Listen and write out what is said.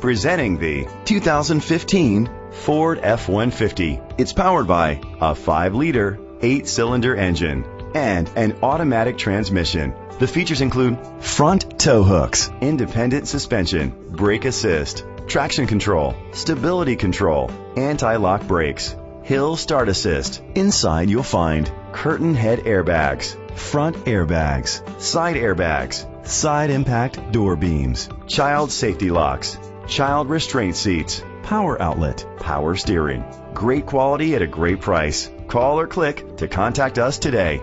Presenting the 2015 Ford F-150. It's powered by a 5-liter, 8-cylinder engine and an automatic transmission. The features include front tow hooks, independent suspension, brake assist, traction control, stability control, anti-lock brakes, hill start assist. Inside you'll find curtain head airbags, front airbags, side airbags, side impact door beams, child safety locks, child restraint seats, power outlet, power steering. Great quality at a great price. Call or click to contact us today.